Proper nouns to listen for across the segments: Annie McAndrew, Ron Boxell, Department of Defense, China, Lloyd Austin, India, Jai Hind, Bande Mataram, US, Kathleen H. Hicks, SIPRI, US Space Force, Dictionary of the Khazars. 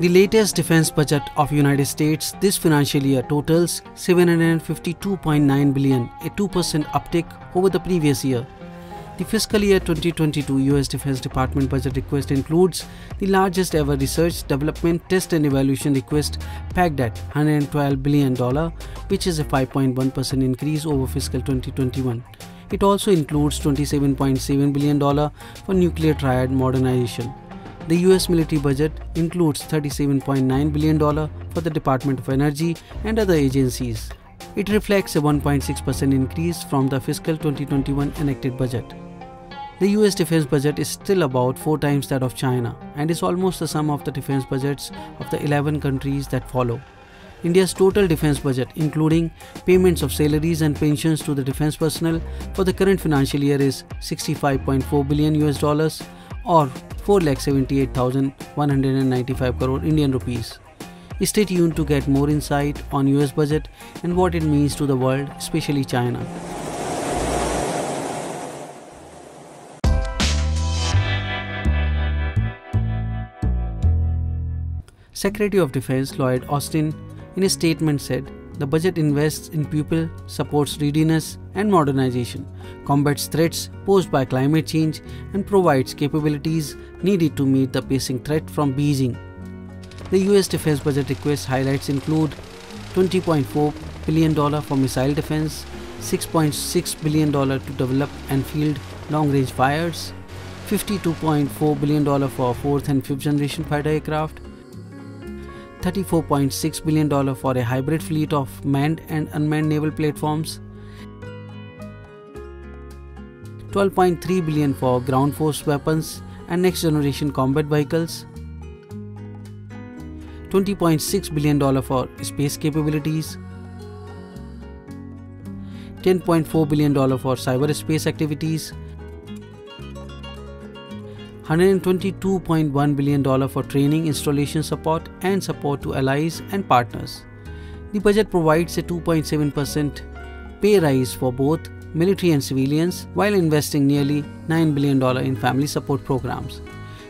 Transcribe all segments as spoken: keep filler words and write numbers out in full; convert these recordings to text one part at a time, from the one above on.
The latest defense budget of United States this financial year totals seven hundred fifty-two point nine billion dollars, a two percent uptick over the previous year. The fiscal year twenty twenty-two U S Defense Department budget request includes the largest ever research, development, test and evaluation request, pegged at one hundred twelve billion dollars, which is a five point one percent increase over fiscal twenty twenty-one. It also includes twenty-seven point seven billion dollars for nuclear triad modernization. The U S military budget includes thirty-seven point nine billion dollars for the Department of Energy and other agencies. It reflects a one point six percent increase from the fiscal twenty twenty-one enacted budget. The U S defense budget is still about four times that of China and is almost the sum of the defense budgets of the eleven countries that follow. India's total defense budget, including payments of salaries and pensions to the defense personnel for the current financial year, is sixty-five point four billion US dollars or four lakh seventy-eight thousand one hundred ninety-five crore Indian rupees. Stay tuned to get more insight on U S budget and what it means to the world, especially China. Secretary of Defense Lloyd Austin in a statement said, "The budget invests in people, supports readiness and modernization, combats threats posed by climate change and provides capabilities needed to meet the pacing threat from Beijing." The U S defense budget request highlights include twenty point four billion dollars for missile defense, six point six billion dollars to develop and field long-range fighters, fifty-two point four billion dollars for fourth and fifth generation fighter aircraft, thirty-four point six billion dollars for a hybrid fleet of manned and unmanned naval platforms, twelve point three billion dollars for ground force weapons and next-generation combat vehicles, twenty point six billion dollars for space capabilities, ten point four billion dollars for cyberspace activities, one hundred twenty-two point one billion dollars for training, installation support and support to allies and partners. The budget provides a two point seven percent pay rise for both military and civilians while investing nearly nine billion dollars in family support programs.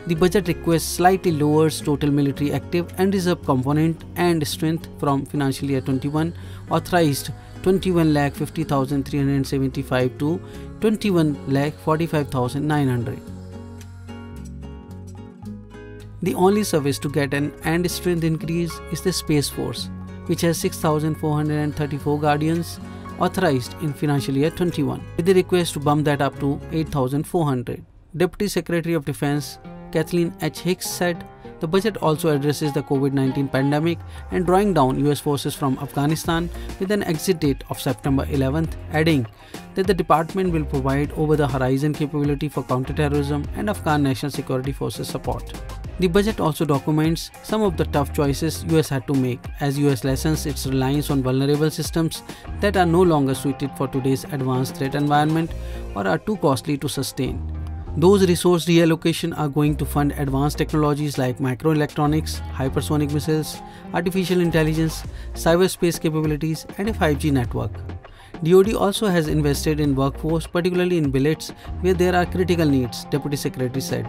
The budget request slightly lowers total military active and reserve component and strength from financial year twenty-one, authorized twenty-one lakh fifty thousand three hundred seventy-five to twenty-one lakh forty-five thousand nine hundred. The only service to get an and strength increase is the Space Force, which has six thousand four hundred thirty-four guardians, authorized in financial year twenty-one, with the request to bump that up to eight thousand four hundred. Deputy Secretary of Defense Kathleen H. Hicks said, "The budget also addresses the COVID nineteen pandemic and drawing down U S forces from Afghanistan with an exit date of September eleventh, adding that the department will provide over-the-horizon capability for counterterrorism and Afghan National Security Forces support." The budget also documents some of the tough choices U S had to make as U S lessens its reliance on vulnerable systems that are no longer suited for today's advanced threat environment or are too costly to sustain. Those resource reallocation are going to fund advanced technologies like microelectronics, hypersonic missiles, artificial intelligence, cyberspace capabilities, and a five G network. D O D also has invested in workforce, particularly in billets where there are critical needs, Deputy Secretary said.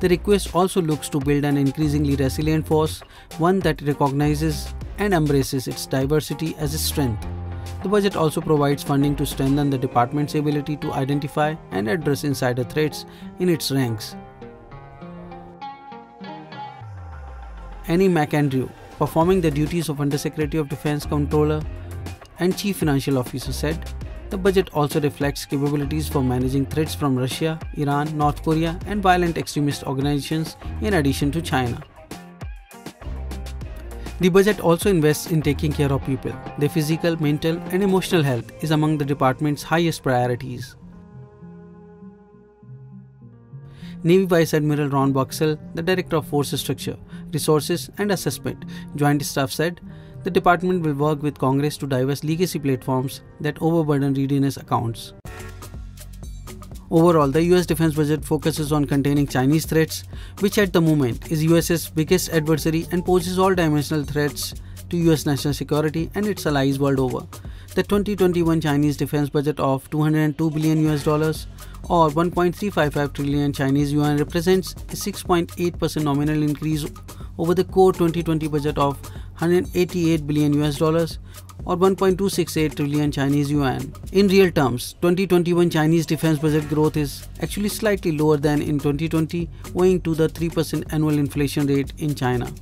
The request also looks to build an increasingly resilient force, one that recognizes and embraces its diversity as a strength. The budget also provides funding to strengthen the department's ability to identify and address insider threats in its ranks. Annie McAndrew, performing the duties of Undersecretary of Defense, Comptroller, and Chief Financial Officer, said, "The budget also reflects capabilities for managing threats from Russia, Iran, North Korea, and violent extremist organizations, in addition to China." The budget also invests in taking care of people. Their physical, mental, and emotional health is among the department's highest priorities. Navy Vice Admiral Ron Boxell, the Director of Force Structure, Resources and Assessment, Joint Staff, said, "The department will work with Congress to divest legacy platforms that overburden readiness accounts." Overall, the U S defense budget focuses on containing Chinese threats, which at the moment is U S's biggest adversary and poses all dimensional threats to U S national security and its allies world over. The twenty twenty-one Chinese defense budget of two hundred two billion US dollars or one point three five five trillion Chinese yuan represents a six point eight percent nominal increase over the core twenty twenty budget of one hundred eighty-eight billion U S dollars or one point two six eight trillion Chinese yuan. In real terms, twenty twenty-one Chinese defense budget growth is actually slightly lower than in twenty twenty owing to the three percent annual inflation rate in China.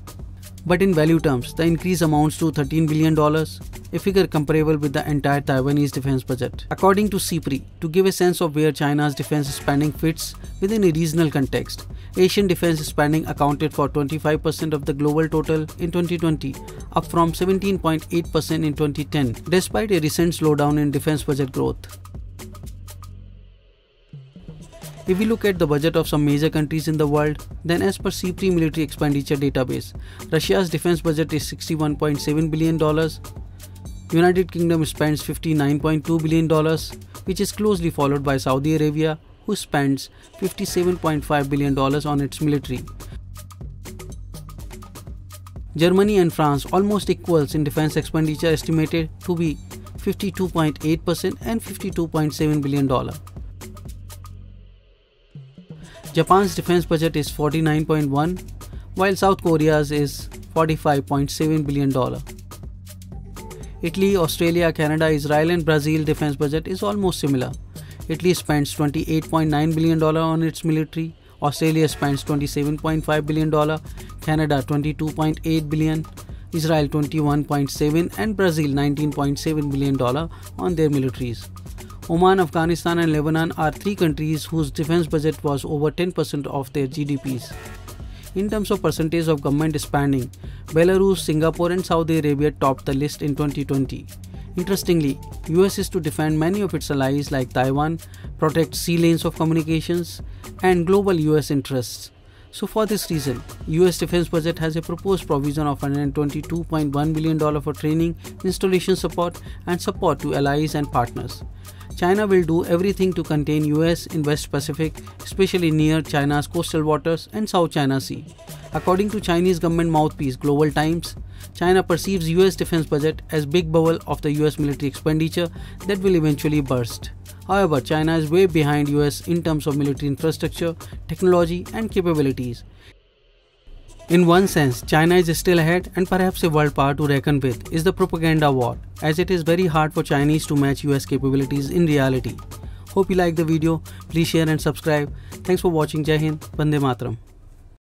But in value terms, the increase amounts to thirteen billion dollars, a figure comparable with the entire Taiwanese defense budget. According to SIPRI, to give a sense of where China's defense spending fits within a regional context, Asian defense spending accounted for twenty-five percent of the global total in twenty twenty, up from seventeen point eight percent in twenty ten, despite a recent slowdown in defense budget growth. If we look at the budget of some major countries in the world, then as per SIPRI military expenditure database, Russia's defense budget is sixty-one point seven billion dollars. United Kingdom spends fifty-nine point two billion dollars, which is closely followed by Saudi Arabia, who spends fifty-seven point five billion dollars on its military. Germany and France almost equals in defense expenditure, estimated to be fifty-two point eight percent and fifty-two point seven billion dollars. Japan's defense budget is forty-nine point one, while South Korea's is forty-five point seven billion dollars. Italy, Australia, Canada, Israel and Brazil defense budget is almost similar. Italy spends twenty-eight point nine billion dollars on its military, Australia spends twenty-seven point five billion dollars, Canada twenty-two point eight billion dollars, Israel twenty-one point seven billion dollars and Brazil nineteen point seven billion dollars on their militaries. Oman, Afghanistan and Lebanon are three countries whose defense budget was over ten percent of their G D Ps. In terms of percentage of government spending, Belarus, Singapore and Saudi Arabia topped the list in twenty twenty. Interestingly, U S is to defend many of its allies like Taiwan, protect sea lanes of communications and global U S interests. So for this reason, U S defense budget has a proposed provision of one hundred twenty-two point one billion dollars for training, installation support and support to allies and partners. China will do everything to contain U S in West Pacific, especially near China's coastal waters and South China Sea. According to Chinese government mouthpiece Global Times, China perceives U S defense budget as big bubble of the U S military expenditure that will eventually burst. However, China is way behind U S in terms of military infrastructure, technology and capabilities. In one sense, China is still ahead and perhaps a world power to reckon with is the propaganda war, as it is very hard for Chinese to match U S capabilities in reality. Hope you liked the video. Please share and subscribe. Thanks for watching. Jai Hind, Bande Mataram.